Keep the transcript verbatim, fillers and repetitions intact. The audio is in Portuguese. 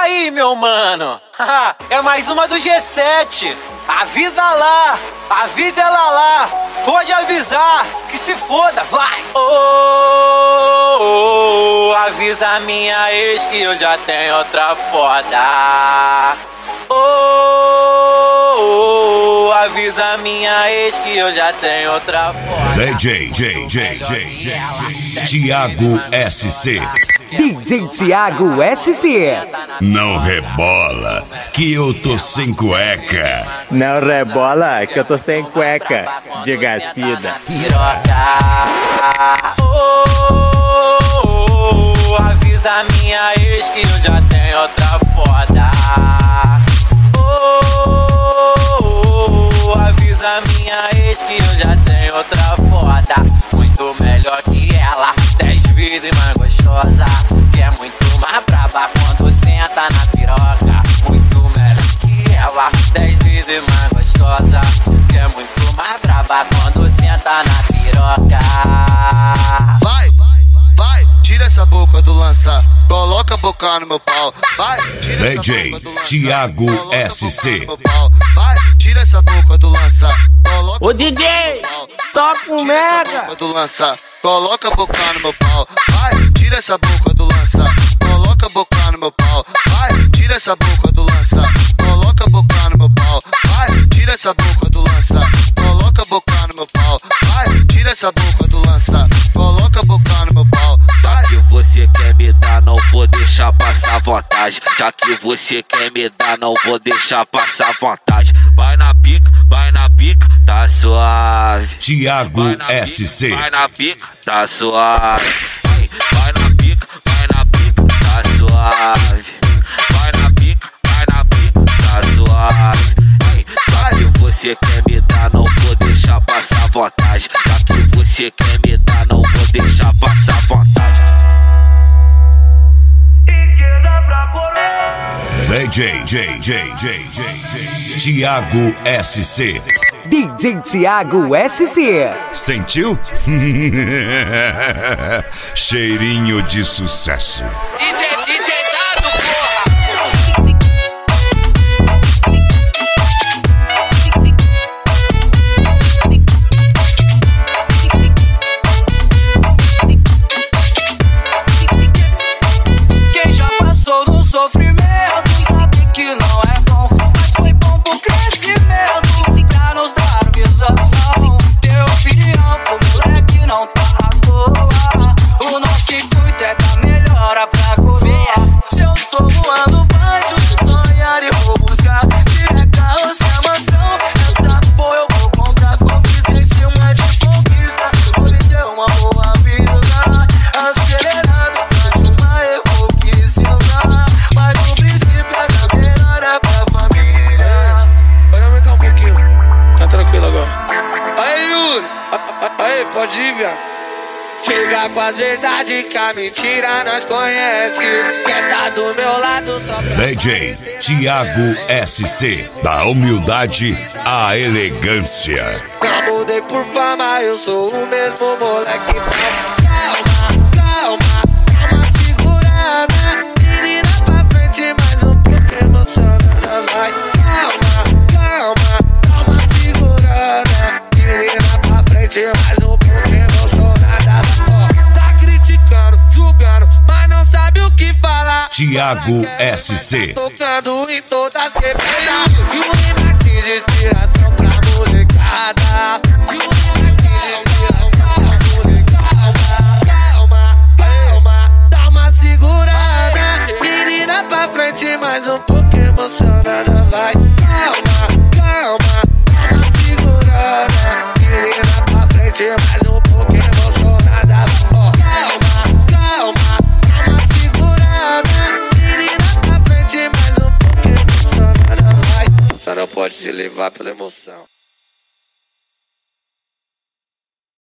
Aí, meu mano, é mais uma do G sete. Avisa lá, avisa ela lá, pode avisar, que se foda, vai! Oh, oh, oh, avisa a minha ex que eu já tenho outra foda. Oh, oh, oh, avisa a minha ex que eu já tenho outra foda. D J, J, J, J, J, Thiago S C. D J Thiago S C. Não rebola, que eu tô sem cueca. Não rebola, que eu tô sem cueca. De gacida. Oh, oh, oh, avisa a minha ex que eu já tenho outra foda. Oh, oh, oh, avisa a minha ex que eu já tenho outra foda. Muito melhor que ela, dez vezes mais gostosa. Que é muito mais brava quando senta na piroca. Muito melhor que ela, dez vezes mais gostosa. Que é muito mais brava quando senta na piroca. Vai, vai, vai, tira essa boca do lança, coloca a boca no meu pau. Vai, tira D J essa boca do lança, Thiago S C. Vai, tira essa boca do lança, coloca. Ô D J, toca um mega. Coloca a boca no meu pau. Vai, tira essa boca do lança, coloca a boca no meu pau. Vai, tira essa boca do lança, coloca a boca no meu pau. Vai, tira essa boca do lança, coloca a boca no meu pau. Vai, tira essa boca do lança, coloca a boca no meu pau. Já que você quer me dar, não vou deixar passar vantagem. Já que você quer me dar, não vou deixar passar vantagem. Vai na pica, vai na pica, tá suave. Thiago S C. Vai na pica, tá suave. Vai na pica, vai na pica, tá suave. Vai na pica, vai na pica, tá suave. Já que você quer me dar, não vou deixar passar vantagem. Já que você quer me dar, não vou deixar passar vantagem. D J, J, J, J, J, J, Thiago S C. D J Thiago S C. Sentiu? Cheirinho de sucesso. D J, D J dado, porra! Chega com as verdades que a mentira nós conhece. Quer tá do meu lado só pra D J Thiago S C. Da humildade à elegância. Não mudei por fama, eu sou o mesmo moleque. Calma, calma, dá uma segurada. Menina pra frente, mais um pouco emocionada. Vai, calma, calma, dá uma segurada. Menina pra frente, mais um pouco emocionada. Thiago S C. Tocando em todas as quebradas. E o remate de inspiração pra molecada. E o remate de inspiração pra molecada. Calma, calma, dá uma segurada. Menina pra frente, mais um pouco emocionada. Vai, calma, calma, dá uma segurada. Menina pra frente, mais um pouco emocionada. Ó, calma, calma. Só não pode se levar pela emoção.